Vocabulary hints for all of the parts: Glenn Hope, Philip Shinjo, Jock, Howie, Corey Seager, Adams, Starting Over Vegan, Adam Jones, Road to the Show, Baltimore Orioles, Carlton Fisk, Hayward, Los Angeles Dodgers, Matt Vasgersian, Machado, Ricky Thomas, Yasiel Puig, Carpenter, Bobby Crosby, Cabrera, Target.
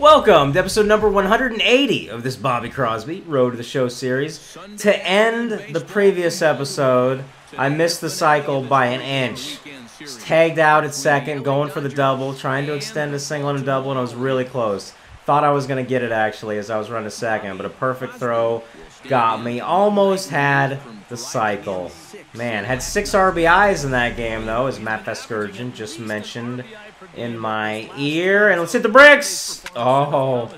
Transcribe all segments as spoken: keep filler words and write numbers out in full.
Welcome to episode number one hundred eighty of this Bobby Crosby Road to the Show series. To end the previous episode, I missed the cycle by an inch. Was tagged out at second, going for the double, trying to extend the single and a double, and I was really close. Thought I was going to get it, actually, as I was running to second, but a perfect throw got me. Almost had the cycle. Man, had six R B Is in that game, though, as Matt Vasgersian just mentioned in my ear. And let's hit the bricks! Oh,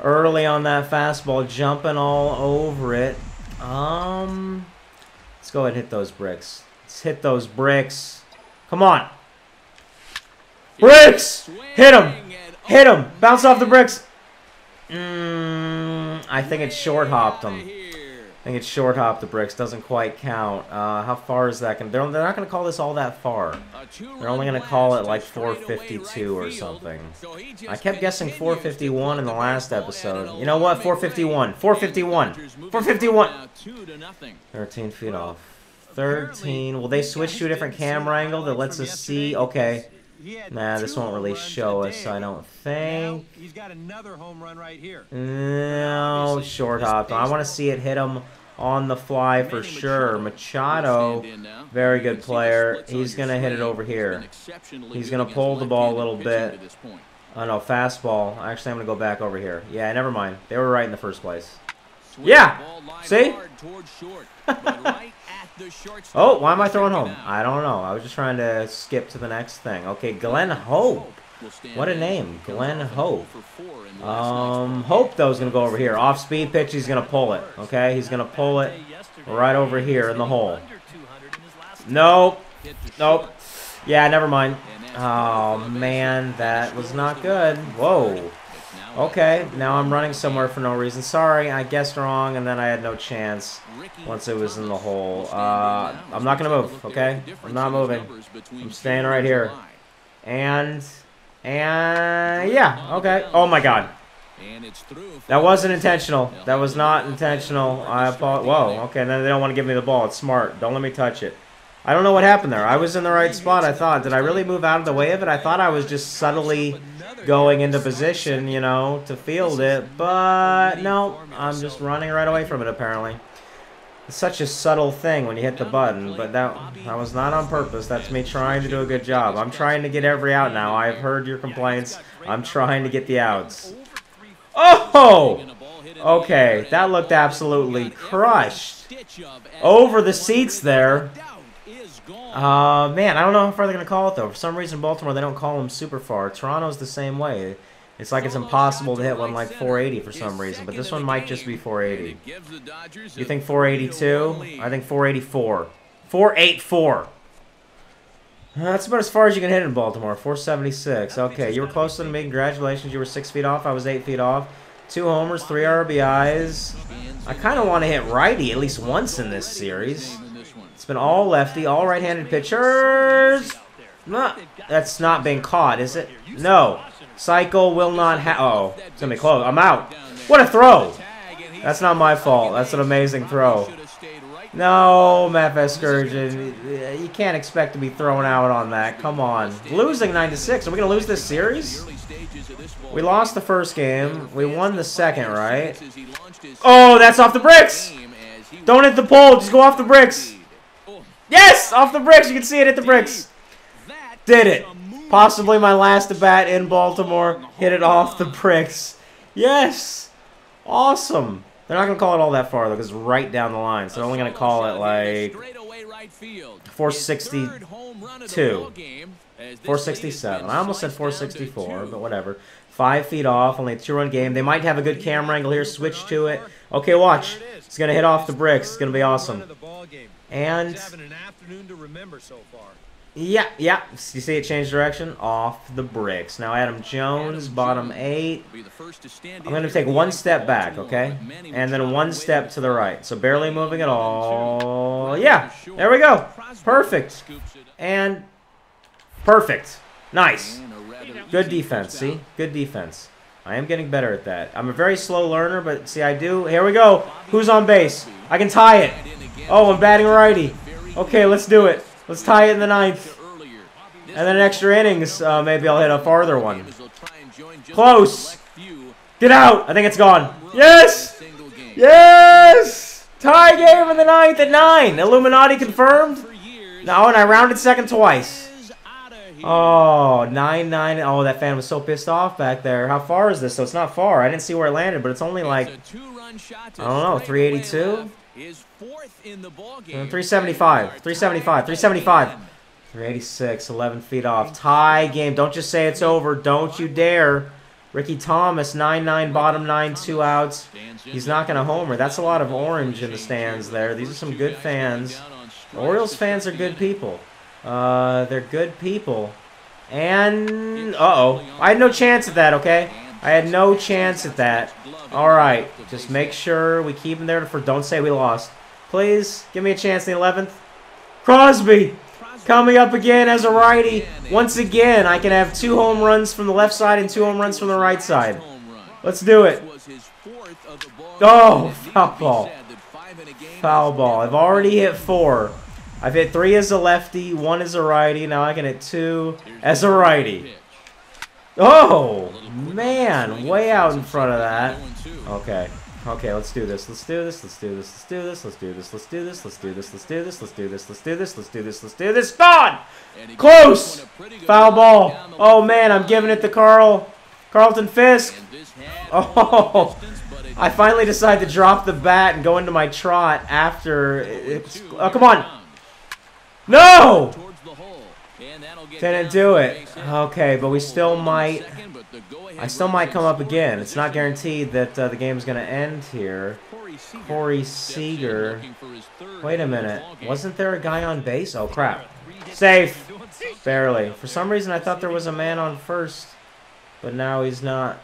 early on that fastball, jumping all over it. Um, let's go ahead and hit those bricks. Let's hit those bricks. Come on. Bricks! Hit him! Hit him! Bounce off the bricks! Mm, I think it short-hopped him. I think it's short hop the bricks. Doesn't quite count. Uh, how far is that going to... They're, they're not going to call this all that far. They're only going to call it like four fifty-two or something. I kept guessing four fifty-one in the last episode. You know what? four fifty-one. four fifty-one. four fifty-one. thirteen feet off. thirteen. Will they switch to a different camera angle that lets us see? Okay. Nah, this won't really show us, I don't think. He's got another home run right here. No, short hop. I want to see it hit him on the fly for sure. Machado, very good player. He's going to hit it over here. He's going to pull the ball a little bit. Oh, no, fastball. Actually, I'm going to go back over here. Yeah, never mind. They were right in the first place. Yeah, see? Oh, why am I throwing home? I don't know. I was just trying to skip to the next thing. Okay, Glenn Hope. What a name. Glenn Hope. Um, Hope, though, is going to go over here. Off-speed pitch, he's going to pull it. Okay, he's going to pull it right over here in the hole. Nope. Nope. Yeah, never mind. Oh, man, that was not good. Whoa. Okay, now I'm running somewhere for no reason. Sorry, I guessed wrong, and then I had no chance once it was in the hole. Uh, I'm not going to move, okay? I'm not moving. I'm staying right here. And, and, yeah, okay. Oh, my God. That wasn't intentional. That was not intentional. I apologize. Whoa, okay, then they don't want to give me the ball. It's smart. Don't let me touch it. I don't know what happened there. I was in the right spot, I thought. Did I really move out of the way of it? I thought I was just subtly... going into position, you know, to field it, but no, I'm just running right away from it, apparently. It's such a subtle thing when you hit the button, but that, that was not on purpose. That's me trying to do a good job. I'm trying to get every out now. I've heard your complaints. I'm trying to get the outs. Oh! Okay, that looked absolutely crushed. Over the seats there. Uh, man, I don't know how far they're going to call it, though. For some reason, Baltimore, they don't call them super far. Toronto's the same way. It's like it's impossible to hit one like four eighty for some reason, but this one might just be four eighty. You think four eighty-two? I think four eighty-four. four eighty-four. That's about as far as you can hit in Baltimore. four seventy-six. Okay, you were closer than me. Congratulations. You were six feet off. I was eight feet off. Two homers, three R B Is. I kind of want to hit righty at least once in this series. It's been all lefty, all right-handed pitchers. Not, that's not being caught, is it? No. Cycle will not have... Oh, it's going to be close. I'm out. What a throw. That's not my fault. That's an amazing throw. No, Matt Vasgersian. You can't expect to be thrown out on that. Come on. Losing nine to six. Are we going to lose this series? We lost the first game. We won the second, right? Oh, that's off the bricks. Don't hit the pole. Just go off the bricks. Yes! Off the bricks! You can see it hit the bricks! Did it! Possibly my last at-bat in Baltimore. Hit it off the bricks. Yes! Awesome! They're not going to call it all that far, though, because it's right down the line. So they're only going to call it, like, four sixty-two. four sixty-seven. I almost said four sixty-four, but whatever. Five feet off, only a two-run game. They might have a good camera angle here. Switch to it. Okay, watch. It's going to hit off the bricks. It's going to be awesome. And yeah, yeah, you see it change direction off the bricks. Now Adam Jones, bottom eight. I'm going to take one step back, okay? And then one step to the right. So barely moving at all. Yeah, there we go. Perfect. And perfect. Nice. Good defense, see? Good defense. I am getting better at that. I'm a very slow learner, but see, I do. Here we go. Who's on base? I can tie it. Oh, I'm batting righty. Okay, let's do it. Let's tie it in the ninth. And then an extra innings, uh, maybe I'll hit a farther one. Close. Get out! I think it's gone. Yes! Yes! Tie game in the ninth at nine. Illuminati confirmed. No, and I rounded second twice. Oh, nine nine. Oh, that fan was so pissed off back there. How far is this? So it's not far. I didn't see where it landed, but it's only like, I don't know, three eighty-two? three seventy-five. three seventy-five. three seventy-five. three eighty-six. eleven feet off. Tie game. Don't just say it's over. Don't you dare. Ricky Thomas, nine nine, bottom nine, two outs. He's not going to homer. That's a lot of orange in the stands there. These are some good fans. Orioles fans are good people. Uh, they're good people. And, uh-oh. I had no chance at that, okay? I had no chance at that. All right. Just make sure we keep him there for don't say we lost. Please, give me a chance in the eleventh. Crosby! Coming up again as a righty. Once again, I can have two home runs from the left side and two home runs from the right side. Let's do it. Oh, foul ball. Foul ball. I've already hit four. I've hit three as a lefty, one as a righty. Now I can hit two as a righty. Oh, man. Way out in front of that. Okay. Okay, let's do this. Let's do this. Let's do this. Let's do this. Let's do this. Let's do this. Let's do this. Let's do this. Let's do this. Let's do this. Let's do this. Let's do this. Gone! Close! Foul ball. Oh, man, I'm giving it to Carl. Carlton Fisk. Oh, I finally decided to drop the bat and go into my trot after it's... Oh, come on. No! Didn't do it. Okay, but we still might... I still might come up again. It's not guaranteed that uh, the game's going to end here. Corey Seager. Wait a minute. Wasn't there a guy on base? Oh, crap. Safe. Barely. For some reason, I thought there was a man on first, but now he's not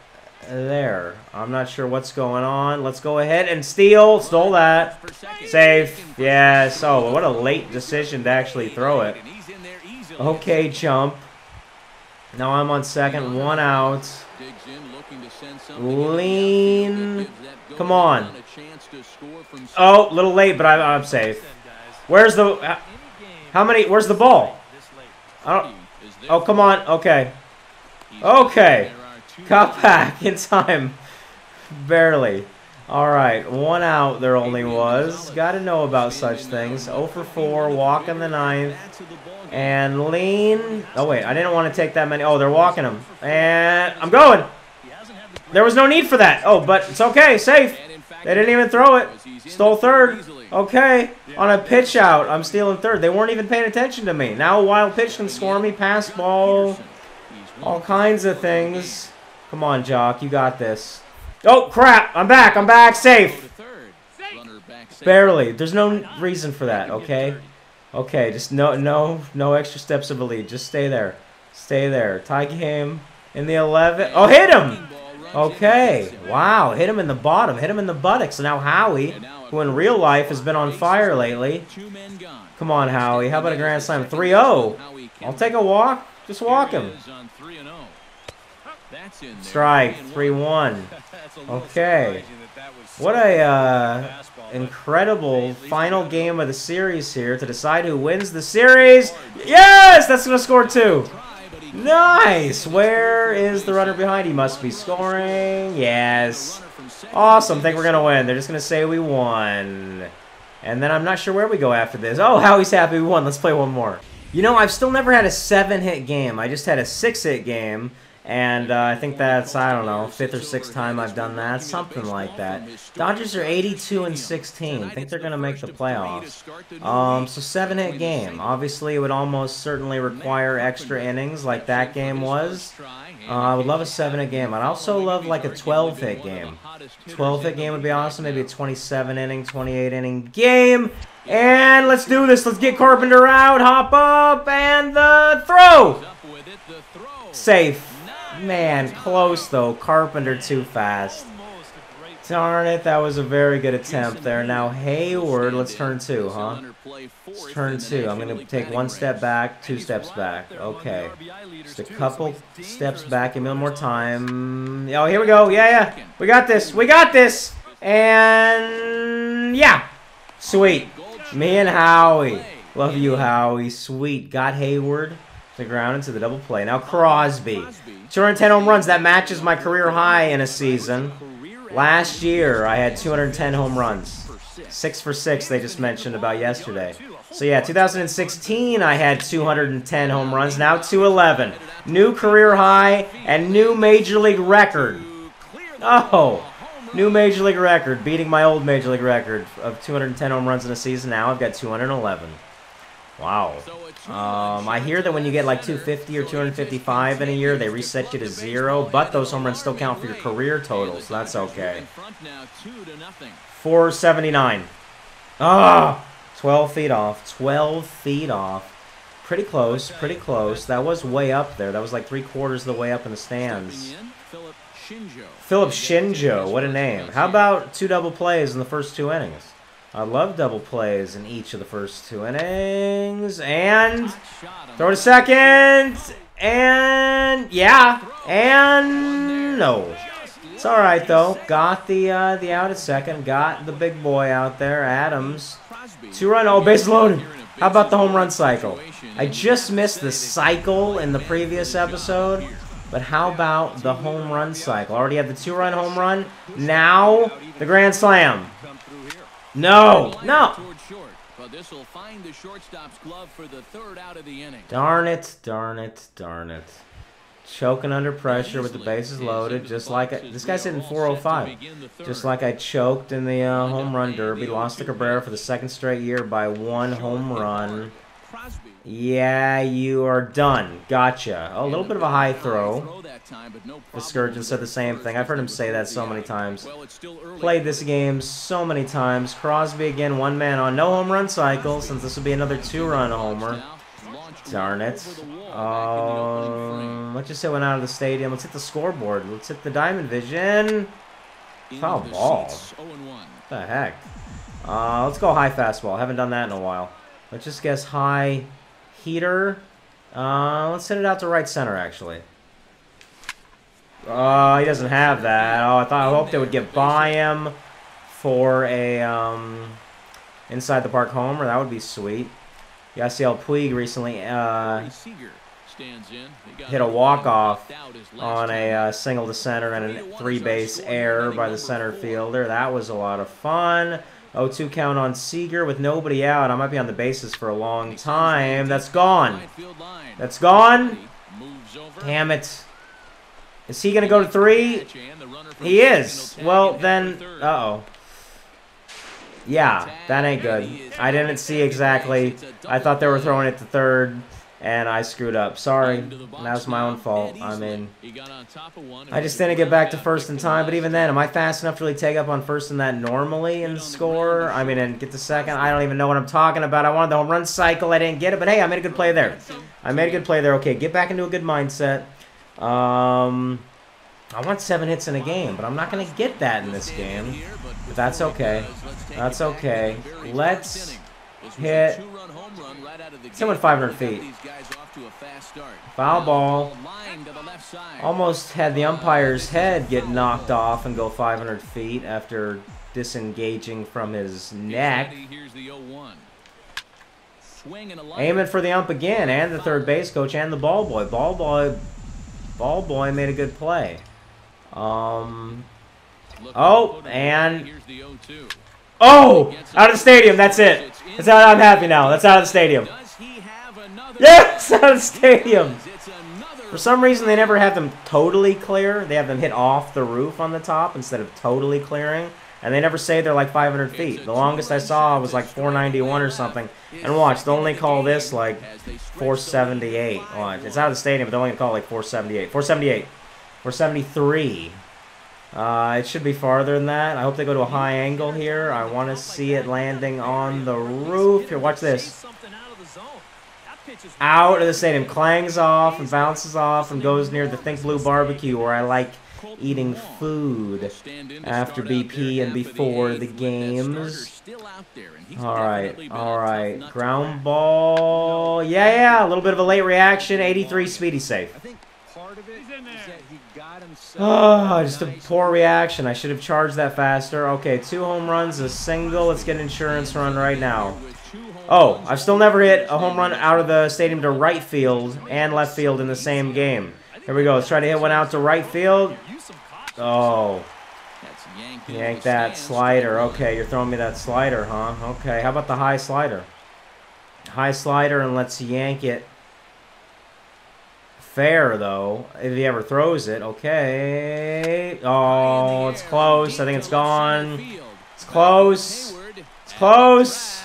there. I'm not sure what's going on. Let's go ahead and steal. Stole that. Safe. Yes. Oh, what a late decision to actually throw it. Okay, jump. Now I'm on second, one out. Lean. Come on. Oh, a little late, but I'm, I'm safe. Where's the... How many... Where's the ball? I don't, oh, come on. Okay. Okay. Got back in time. Barely. All right. One out there only was. Got to know about such things. oh for four, walk in the ninth. And lean. Oh, wait. I didn't want to take that many. Oh, they're walking him. And I'm going. There was no need for that. Oh, but it's okay. Safe. They didn't even throw it. Stole third. Okay. On a pitch out, I'm stealing third. They weren't even paying attention to me. Now a wild pitch can score me. Pass ball. All kinds of things. Come on, Jock. You got this. Oh, crap. I'm back. I'm back. Safe. Barely. There's no reason for that, okay? Okay, just no no no extra steps of a lead. Just stay there. Stay there. Tie game in the eleventh. Oh, hit him! Okay. Wow, hit him in the bottom. Hit him in the buttocks. And now Howie, who in real life has been on fire lately. Come on, Howie. How about a grand slam? three oh. I'll take a walk. Just walk him. Strike. three one. Okay. What a... Uh, incredible final game of the series here to decide who wins the series. Yes! That's going to score two. Nice! Where is the runner behind? He must be scoring. Yes. Awesome. Think we're going to win. They're just going to say we won. And then I'm not sure where we go after this. Oh, Howie's happy we won. Let's play one more. You know, I've still never had a seven-hit game. I just had a six-hit game. And uh, I think that's, I don't know, fifth or sixth time I've done that, something like that. Dodgers are eighty-two and sixteen. I think they're going to make the playoffs. Um, so seven-hit game. Obviously, it would almost certainly require extra innings like that game was. Uh, I would love a seven-hit game. I'd also love like a twelve-hit game. twelve-hit game would be awesome. Maybe a twenty-seven-inning, twenty-eight-inning game. And let's do this. Let's get Carpenter out. Hop up and the throw. Safe. Man, close though. Carpenter too fast. Darn it, that was a very good attempt there. Now Hayward, let's turn two, huh? Let's turn two. I'm going to take one step back, two steps back. Okay. Just a couple steps back. Give me one more time. Oh, here we go. Yeah, yeah. We got this. We got this. And yeah. Sweet. Me and Howie. Love you, Howie. Sweet. Got Hayward. the ground into the double play. Now Crosby. two hundred ten home runs. That matches my career high in a season. Last year, I had two hundred ten home runs. Six for six, they just mentioned about yesterday. So yeah, two thousand sixteen, I had two hundred ten home runs. Now two eleven. New career high and new Major League record. Oh, new Major League record, beating my old Major League record of two hundred ten home runs in a season. Now I've got two hundred eleven. Wow. Um, I hear that when you get like two fifty or two fifty-five in a year, they reset you to zero, but those home runs still count for your career total, so that's okay. four seventy-nine. Ah! twelve feet off. twelve feet off. Pretty close, pretty close. That was way up there. That was like three quarters of the way up in the stands. Philip Shinjo, what a name. How about two double plays in the first two innings? I love double plays in each of the first two innings. And throw to second. And yeah. And no. It's all right, though. Got the uh, the out at second. Got the big boy out there, Adams. Two-run. Oh, base loaded. How about the home run cycle? I just missed the cycle in the previous episode. But how about the home run cycle? Already had the two-run home run. Now, the grand slam. No, no. Darn it, darn it, darn it. Choking under pressure with the bases loaded, just like I, this guy's hitting four oh five. Just like I choked in the uh, home run derby. Lost to Cabrera for the second straight year by one home run. Yeah, you are done. Gotcha. A little bit of a high throw. Vasgersian said the same thing. I've heard him say that so many times. Played this game so many times. Crosby again, one man on. No home run cycle, since this will be another two-run homer. Darn it. Um, let's just hit one out of the stadium. Let's hit the scoreboard. Let's hit the Diamond Vision. Foul ball. What the heck? Uh, let's go high fastball. Haven't done that in a while. Let's just guess high heater. Uh, let's send it out to right center, actually. Uh, he doesn't have that. Oh, I thought I hoped it would get by him for a um, inside the park homer. That would be sweet. Yasiel Puig recently uh, hit a walk-off on a uh, single to center and a three-base error by the center fielder. That was a lot of fun. oh two count on Seager with nobody out. I might be on the bases for a long time. That's gone. That's gone. Damn it. Is he going to go to three? He is. Well, then, uh-oh. Yeah, that ain't good. I didn't see exactly. I thought they were throwing it to third, and I screwed up. Sorry. That was my own fault. I mean, I just didn't get back to first in time. But even then, am I fast enough to really take up on first in that normally and score? I mean, and get to second? I don't even know what I'm talking about. I wanted the home run cycle. I didn't get it. But, hey, I made a good play there. I made a good play there. Okay, get back into a good mindset. Um, I want seven hits in a game, but I'm not going to get that in this game. But that's okay. That's okay. Let's... hit. Someone five hundred feet. Foul ball. Almost had the umpire's head get knocked off and go five hundred feet after disengaging from his neck. Aiming for the ump again, and the third base coach and the ball boy. Ball boy, ball boy made a good play. Um. Oh, and. Oh! Out of the stadium, that's it. That's how I'm happy now. That's out of the stadium. Yes! Out of the stadium! For some reason, they never have them totally clear. They have them hit off the roof on the top instead of totally clearing. And they never say they're like five hundred feet. The longest I saw was like four ninety-one or something. And watch, they'll only call this like four seventy-eight. Watch, it's out of the stadium, but they're only going to call like four seventy-eight. four seventy-eight. four seventy-three. Uh, it should be farther than that. I hope they go to a high angle here. I want to see it landing on the roof. Here, watch this. Out of the stadium. Clangs off and bounces off and goes near the Think Blue Barbecue, where I like eating food after B P and before the games. Alright, alright. Ground ball. Yeah, yeah. A little bit of a late reaction. eighty-three, speedy safe. Oh, just a poor reaction. I should have charged that faster. Okay, two home runs, a single. Let's get an insurance run right now. Oh, I've still never hit a home run out of the stadium to right field and left field in the same game. Here we go. Let's try to hit one out to right field. Oh. Yank that slider. Okay, you're throwing me that slider, huh? Okay, how about the high slider? High slider, and let's yank it. Fair, though, if he ever throws it. Okay. Oh, it's close. I think it's gone. It's close. It's close.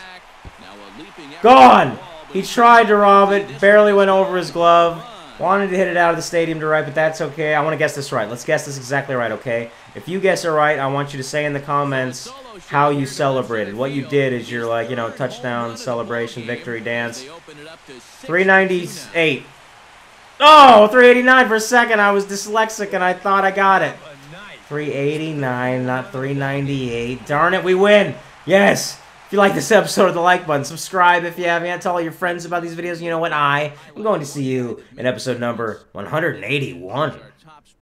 Gone. He tried to rob it. Barely went over his glove. Wanted to hit it out of the stadium to right, but that's okay. I want to guess this right. Let's guess this exactly right, okay? If you guess it right, I want you to say in the comments how you celebrated. What you did is you're like, you know, touchdown, celebration, victory dance. three ninety-eight. Oh, three eighty-nine for a second. I was dyslexic and I thought I got it. three eighty-nine, not three ninety-eight. Darn it, we win. Yes. If you like this episode, hit the like button. Subscribe if you haven't. Tell all your friends about these videos. You know what? I am going to see you in episode number one hundred eighty-one.